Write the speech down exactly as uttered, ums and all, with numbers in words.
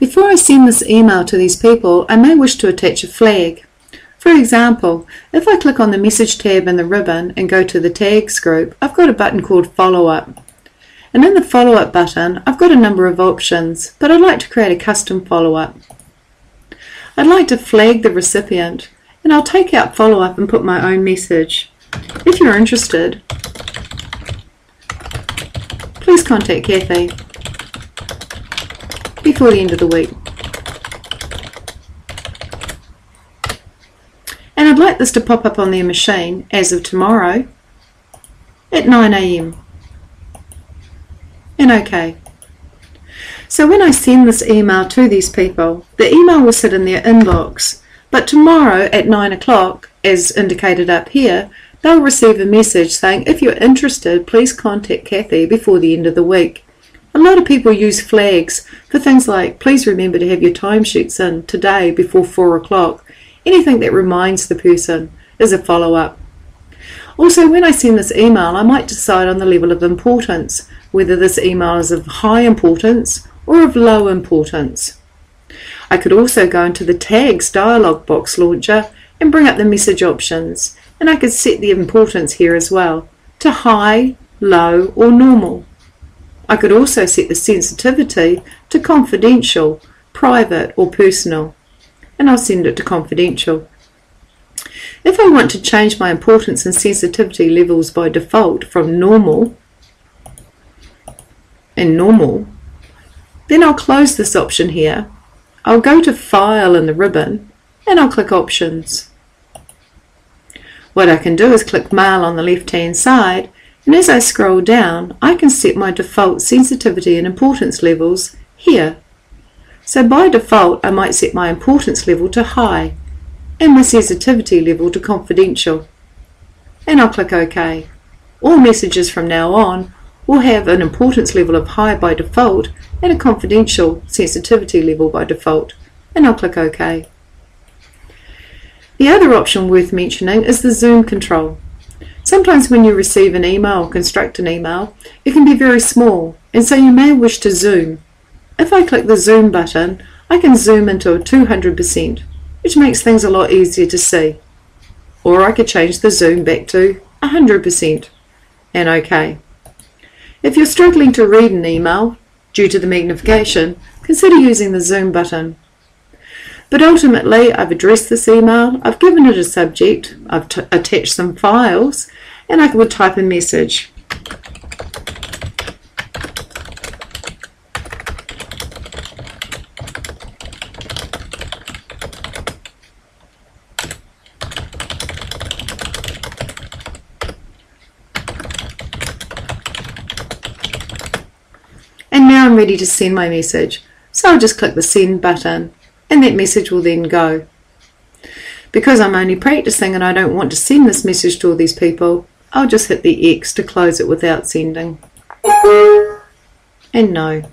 Before I send this email to these people, I may wish to attach a flag. For example, if I click on the Message tab in the ribbon and go to the Tags group, I've got a button called Follow Up. And in the Follow Up button, I've got a number of options, but I'd like to create a custom follow-up. I'd like to flag the recipient, and I'll take out Follow Up and put my own message. If you're interested, please contact Kathy before the end of the week. And I'd like this to pop up on their machine as of tomorrow at nine A M and OK. So when I send this email to these people, the email will sit in their inbox, but tomorrow at nine o'clock, as indicated up here, they'll receive a message saying, if you're interested, please contact Kathy before the end of the week. A lot of people use flags for things like, please remember to have your timesheets in today before four o'clock. Anything that reminds the person is a follow-up. Also, when I send this email, I might decide on the level of importance, whether this email is of high importance or of low importance. I could also go into the Tags dialog box launcher and bring up the message options, and I could set the importance here as well to high, low or normal. I could also set the sensitivity to confidential, private or personal, and I'll send it to confidential. If I want to change my importance and sensitivity levels by default from normal and normal, then I'll close this option here. I'll go to File in the ribbon and I'll click Options. What I can do is click Mail on the left hand side, and as I scroll down I can set my default sensitivity and importance levels here. So by default I might set my importance level to high and my sensitivity level to confidential, and I'll click OK. All messages from now on will have an importance level of high by default and a confidential sensitivity level by default, and I'll click OK. The other option worth mentioning is the zoom control. Sometimes when you receive an email or construct an email, it can be very small, and so you may wish to zoom. If I click the zoom button, I can zoom into a two hundred percent, which makes things a lot easier to see. Or I could change the zoom back to one hundred percent and OK. If you're struggling to read an email due to the magnification, consider using the zoom button. But ultimately, I've addressed this email, I've given it a subject, I've t attached some files, and I would type a message. And now I'm ready to send my message, so I'll just click the Send button. And that message will then go. Because I'm only practicing and I don't want to send this message to all these people, I'll just hit the X to close it without sending. And no.